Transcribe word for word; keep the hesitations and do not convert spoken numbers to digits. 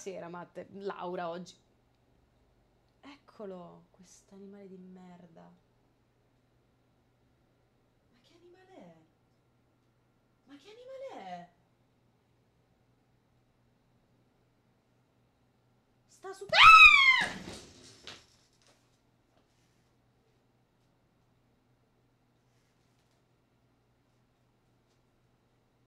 Buonasera, Matte. Laura oggi. Eccolo, quest'animale di merda. Ma che animale è? Ma che animale è? Sta su... Ah!